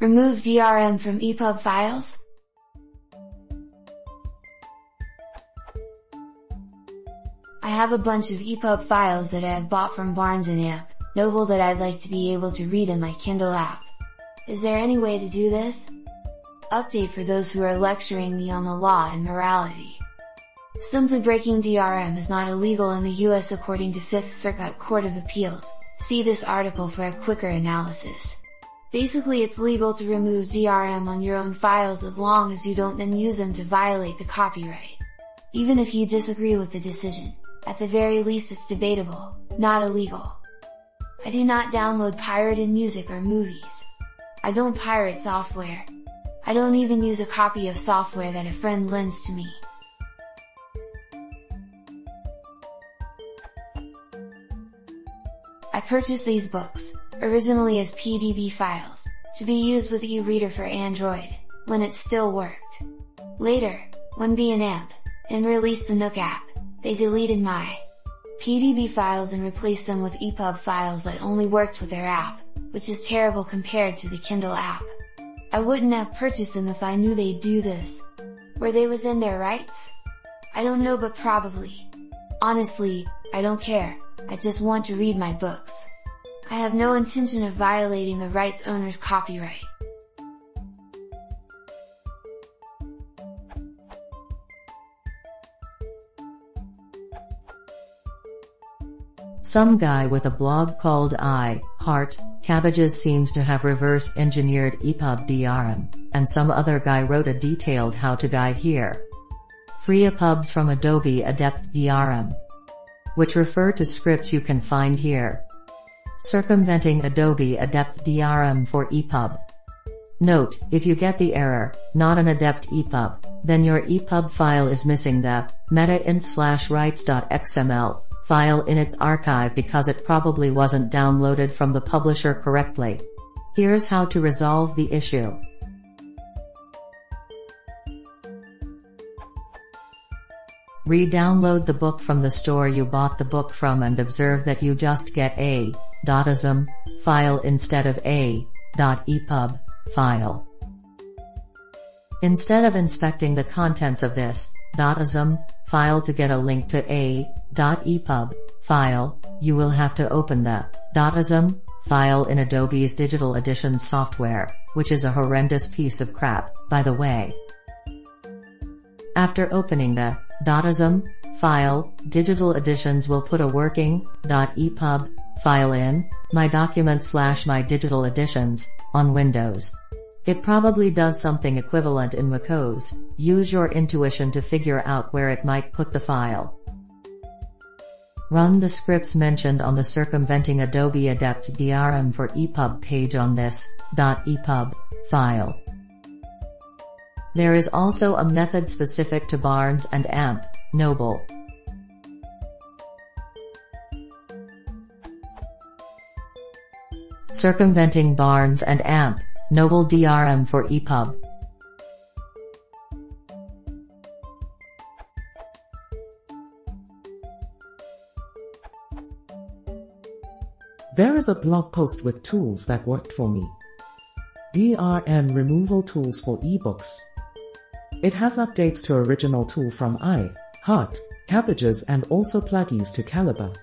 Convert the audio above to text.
Remove DRM from EPUB files. I have a bunch of EPUB files that I have bought from Barnes and Noble that I'd like to be able to read in my Kindle app. Is there any way to do this? Update for those who are lecturing me on the law and morality. Simply breaking DRM is not illegal in the US according to 5th Circuit Court of Appeals. See this article for a quicker analysis. Basically, it's legal to remove DRM on your own files as long as you don't then use them to violate the copyright. Even if you disagree with the decision, at the very least it's debatable, not illegal. I do not download pirated music or movies. I don't pirate software. I don't even use a copy of software that a friend lends to me. I purchased these books, originally as PDB files, to be used with eReader for Android, when it still worked. Later, when B&amp and released the Nook app, they deleted my PDB files and replaced them with EPUB files that only worked with their app, which is terrible compared to the Kindle app. I wouldn't have purchased them if I knew they'd do this. Were they within their rights? I don't know, but probably. Honestly, I don't care, I just want to read my books. I have no intention of violating the rights owner's copyright. Some guy with a blog called I Heart Cabbages seems to have reverse engineered EPUB DRM, and some other guy wrote a detailed how-to guide here. Free EPUBs from Adobe Adept DRM, which refer to scripts you can find here. Circumventing Adobe Adept DRM for EPUB. Note, if you get the error, not an Adept EPUB, then your EPUB file is missing the meta-inf/rights.xml. file in its archive because it probably wasn't downloaded from the publisher correctly. Here's how to resolve the issue. Re-download the book from the store you bought the book from and observe that you just get a .ism file instead of a .epub file. Instead of inspecting the contents of this .ism file to get a link to a .epub file, you will have to open the .ism file in Adobe's Digital Editions software, which is a horrendous piece of crap, by the way. After opening the .ism file, Digital Editions will put a working .epub file in My Documents/My Digital Editions on Windows. It probably does something equivalent in macOS. Use your intuition to figure out where it might put the file. Run the scripts mentioned on the Circumventing Adobe Adept DRM for EPUB page on this .epub file. There is also a method specific to Barnes and Noble. Circumventing Barnes and Noble DRM for EPUB. There is a blog post with tools that worked for me. DRM removal tools for ebooks. It has updates to original tool from I Heart Cabbages and also plugins to Calibre.